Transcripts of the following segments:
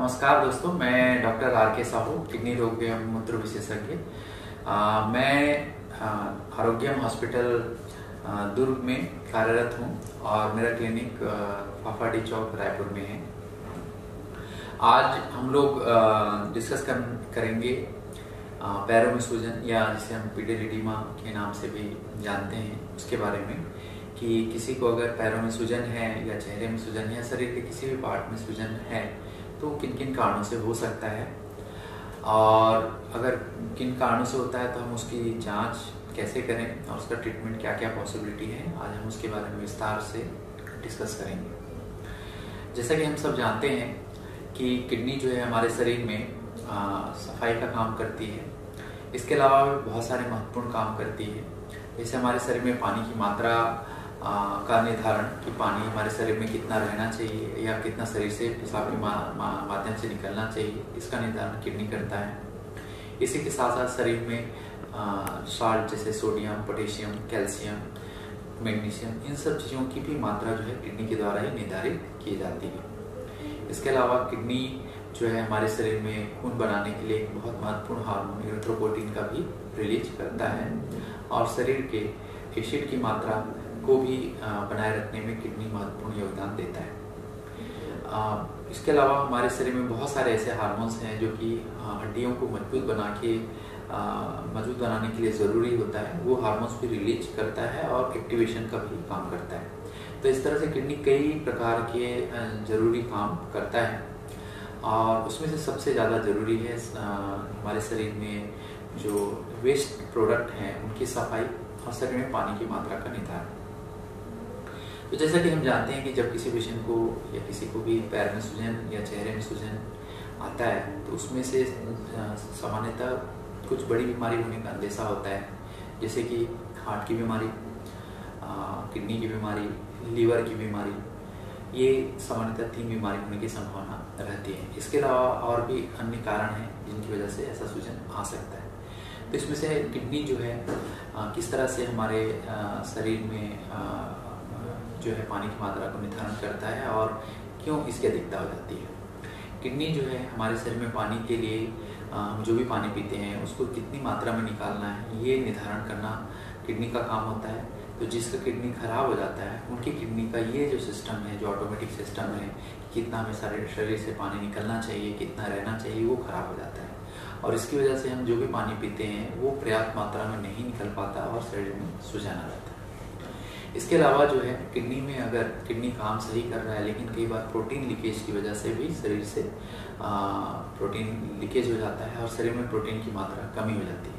नमस्कार दोस्तों, मैं डॉक्टर आर के साहू, किडनी रोग एवं मूत्र विशेषज्ञ। मैं आरोग्य हॉस्पिटल दुर्ग में कार्यरत हूँ और मेरा क्लिनिक फाफाटी चौक रायपुर में है। आज हम लोग डिस्कस करेंगे पैरों में सूजन या जिसे हम पेडल एडिमा के नाम से भी जानते हैं उसके बारे में, कि किसी को अगर पैरों में सूजन है या चेहरे में सूजन है या शरीर के किसी भी पार्ट में सूजन है तो किन किन कारणों से हो सकता है, और अगर किन कारणों से होता है तो हम उसकी जांच कैसे करें और उसका ट्रीटमेंट क्या क्या पॉसिबिलिटी है, आज हम उसके बारे में विस्तार से डिस्कस करेंगे। जैसा कि हम सब जानते हैं कि किडनी जो है हमारे शरीर में सफाई का काम करती है। इसके अलावा बहुत सारे महत्वपूर्ण काम करती है, जैसे हमारे शरीर में पानी की मात्रा का निर्धारण, कि पानी हमारे शरीर में कितना रहना चाहिए या कितना शरीर से पेशाब के माध्यम से निकलना चाहिए, इसका निर्धारण किडनी करता है। इसी के साथ साथ शरीर में साल्ट जैसे सोडियम, पोटेशियम, कैल्शियम, मैग्नीशियम, इन सब चीज़ों की भी मात्रा जो है किडनी के द्वारा ही निर्धारित की जाती है। इसके अलावा किडनी जो है हमारे शरीर में खून बनाने के लिए एक बहुत महत्वपूर्ण हार्मोन एरिथ्रोपोइटिन का भी रिलीज करता है, और शरीर के एसिड की मात्रा को भी बनाए रखने में किडनी महत्वपूर्ण योगदान देता है। इसके अलावा हमारे शरीर में बहुत सारे ऐसे हार्मोन्स हैं जो कि हड्डियों को मजबूत बनाने के लिए ज़रूरी होता है, वो हार्मोन्स भी रिलीज करता है और एक्टिवेशन का भी काम करता है। तो इस तरह से किडनी कई प्रकार के ज़रूरी काम करता है, और उसमें से सबसे ज़्यादा ज़रूरी है हमारे शरीर में जो वेस्ट प्रोडक्ट हैं उनकी सफाई और शरीर में पानी की मात्रा का निर्धारण। तो जैसा कि हम जानते हैं कि जब किसी पेशेंट को या किसी को भी पैर में सूजन या चेहरे में सूजन आता है तो उसमें से सामान्यतः कुछ बड़ी बीमारी होने का अंदेशा होता है, जैसे कि हार्ट की बीमारी, किडनी की बीमारी, लीवर की बीमारी। ये सामान्यतः 3 बीमारी होने की संभावना रहती है। इसके अलावा और भी अन्य कारण हैं जिनकी वजह से ऐसा सूजन आ सकता है। तो इसमें से किडनी जो है किस तरह से हमारे शरीर में जो है पानी की मात्रा को निर्धारण करता है और क्यों इसकी अधिकता हो जाती है। किडनी जो है हमारे शरीर में पानी के लिए हम जो भी पानी पीते हैं उसको कितनी मात्रा में निकालना है, ये निर्धारण करना किडनी का काम होता है। तो जिसका किडनी खराब हो जाता है उनकी किडनी का ये जो सिस्टम है, जो ऑटोमेटिक सिस्टम है, कितना हमें सारे शरीर से पानी निकलना चाहिए, कितना रहना चाहिए, वो खराब हो जाता है, और इसकी वजह से हम जो भी पानी पीते हैं वो पर्याप्त मात्रा में नहीं निकल पाता और शरीर में सूजन आ जाता है। इसके अलावा जो है किडनी में, अगर किडनी काम सही कर रहा है लेकिन कई बार प्रोटीन लीकेज की वजह से भी शरीर से प्रोटीन लीकेज हो जाता है और शरीर में प्रोटीन की मात्रा कमी हो जाती है।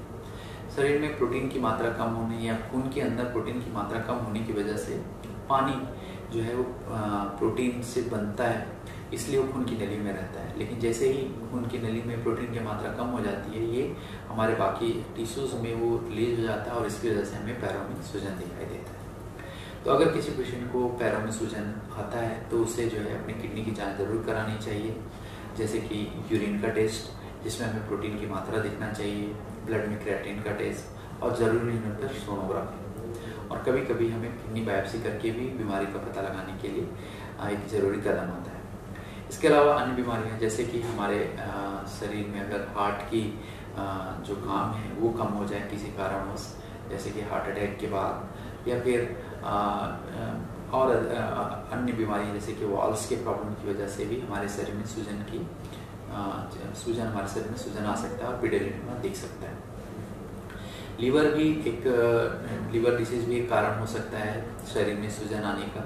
शरीर में प्रोटीन की मात्रा कम होने या खून के अंदर प्रोटीन की मात्रा कम होने की वजह से पानी जो है वो प्रोटीन से बनता है, इसलिए वो खून की नली में रहता है। लेकिन जैसे ही खून की नली में प्रोटीन की मात्रा कम हो जाती है, ये हमारे बाकी टिश्यूज़ में वो रिलीज हो जाता है और इसकी वजह से हमें पैरों में सूजन दिखाई देता है। तो अगर किसी पेशेंट को पैरों में सूजन आता है तो उसे जो है अपनी किडनी की जाँच ज़रूर करानी चाहिए, जैसे कि यूरिन का टेस्ट जिसमें हमें प्रोटीन की मात्रा देखना चाहिए, ब्लड में क्रिएटिनिन का टेस्ट, और ज़रूरी होने पर सोनोग्राफी, और कभी कभी हमें किडनी बायोप्सी करके भी बीमारी का पता लगाने के लिए एक ज़रूरी कदम आता है। इसके अलावा अन्य बीमारियां, जैसे कि हमारे शरीर में अगर हार्ट की जो काम है वो कम हो जाए किसी कारणवश, जैसे कि हार्ट अटैक के बाद, या फिर और अन्य बीमारियाँ जैसे कि वॉल्स के प्रॉब्लम की वजह से भी हमारे शरीर में हमारे शरीर में सूजन आ सकता है और पेडल एडिमा दिख सकता है। लीवर डिसीज़ भी एक कारण हो सकता है शरीर में सूजन आने का।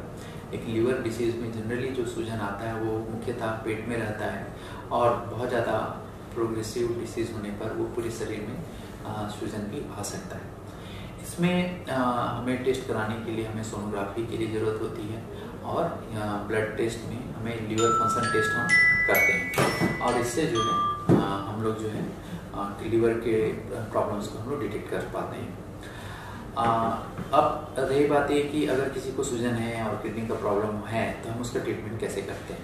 एक लीवर डिसीज़ में जनरली जो सूजन आता है वो मुख्यतः पेट में रहता है, और बहुत ज़्यादा प्रोग्रेसिव डिसीज़ होने पर वो पूरे शरीर में सूजन भी आ सकता है। इसमें हमें टेस्ट कराने के लिए हमें सोनोग्राफी की ज़रूरत होती है, और ब्लड टेस्ट में हमें लीवर फंक्शन टेस्ट हम करते हैं, और इससे जो है हम लोग जो है लीवर के प्रॉब्लम्स को हम लोग डिटेक्ट कर पाते हैं। अब रही बात ये कि अगर किसी को सूजन है और किडनी का प्रॉब्लम है तो हम उसका ट्रीटमेंट कैसे करते हैं।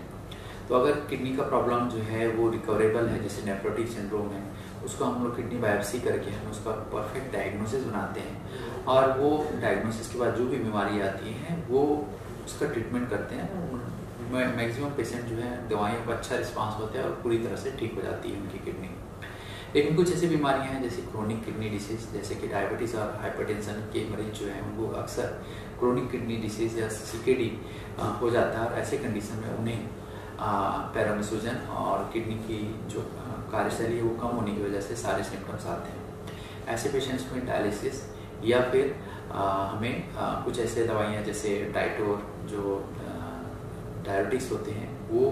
तो अगर किडनी का प्रॉब्लम जो है वो रिकवरेबल है, जैसे नेफ्रोटिक सिंड्रोम है, उसको हम लोग किडनी बायोप्सी करके हम उसका परफेक्ट डायग्नोसिस बनाते हैं, और वो डायग्नोसिस के बाद जो भी बीमारी आती है वो उसका ट्रीटमेंट करते हैं। मैक्सिमम पेशेंट जो है दवाइयों पर अच्छा रिस्पांस होता है और पूरी तरह से ठीक हो जाती है उनकी किडनी। लेकिन कुछ ऐसी बीमारियां हैं जैसे क्रोनिक किडनी डिसीज़, जैसे कि डायबिटीज़ और हाइपरटेंशन के मरीज जो हैं उनको अक्सर क्रोनिक किडनी डिसीज़ या CKD हो जाता है और ऐसे कंडीशन में उन्हें पैरोनी सूजन और किडनी की जो कार्यशैली है वो कम होने की वजह से सारे सिम्टम्स आते हैं। ऐसे पेशेंट्स में डायलिसिस या फिर हमें कुछ ऐसे दवाइयाँ जैसे डाइटोर जो डायुरेटिक्स होते हैं वो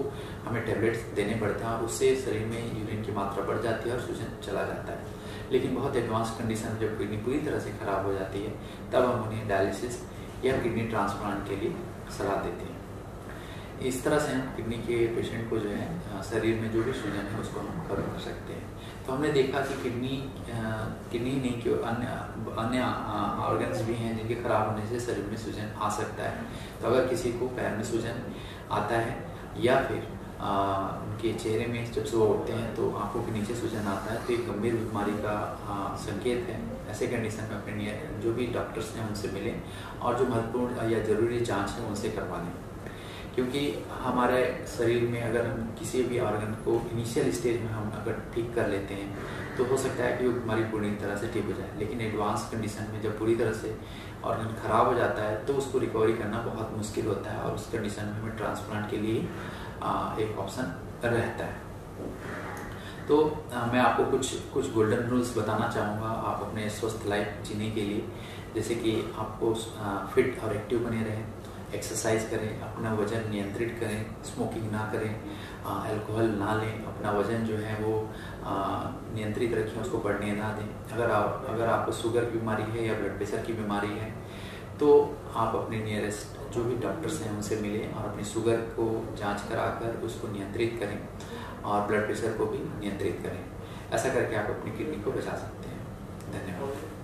हमें टेबलेट्स देने पड़ते हैं और उससे शरीर में यूरिन की मात्रा बढ़ जाती है और सूजन चला जाता है। लेकिन बहुत एडवांस कंडीशन जब किडनी पूरी तरह से ख़राब हो जाती है तब हम उन्हें डायलिसिस या किडनी ट्रांसप्लांट के लिए सलाह देते हैं। इस तरह से हम किडनी के पेशेंट को जो है शरीर में जो भी सूजन है उसको हम कवर कर सकते हैं। तो हमने देखा कि किडनी नहीं कि अन्य ऑर्गन्स भी हैं जिनके खराब होने से शरीर में सूजन आ सकता है। तो अगर किसी को पैर में सूजन आता है या फिर उनके चेहरे में जब सुबह उठते हैं तो आंखों के नीचे सूजन आता है तो एक गंभीर बीमारी का संकेत है। ऐसे कंडीशन में अपने जो भी डॉक्टर्स हैं उनसे मिलें और जो महत्वपूर्ण या ज़रूरी जाँच है उनसे करवा लें, क्योंकि हमारे शरीर में अगर हम किसी भी ऑर्गन को इनिशियल स्टेज में हम अगर ठीक कर लेते हैं तो हो सकता है कि वो बीमारी पूरी तरह से ठीक हो जाए। लेकिन एडवांस कंडीशन में जब पूरी तरह से ऑर्गन ख़राब हो जाता है तो उसको रिकवरी करना बहुत मुश्किल होता है और उस कंडीशन में हमें ट्रांसप्लांट के लिए एक ऑप्शन रहता है। तो मैं आपको कुछ गोल्डन रूल्स बताना चाहूँगा आप अपने स्वस्थ लाइफ जीने के लिए, जैसे कि आपको फिट और एक्टिव बने रहें, एक्सरसाइज करें, अपना वजन नियंत्रित करें, स्मोकिंग ना करें, अल्कोहल ना लें, अपना वजन जो है वो नियंत्रित रखें, उसको बढ़ने ना दें। अगर आपको शुगर की बीमारी है या ब्लड प्रेशर की बीमारी है तो आप अपने नियरेस्ट जो भी डॉक्टर्स हैं उनसे मिलें और अपनी शुगर को जांच कराकर उसको नियंत्रित करें और ब्लड प्रेशर को भी नियंत्रित करें। ऐसा करके आप अपनी किडनी को बचा सकते हैं। धन्यवाद।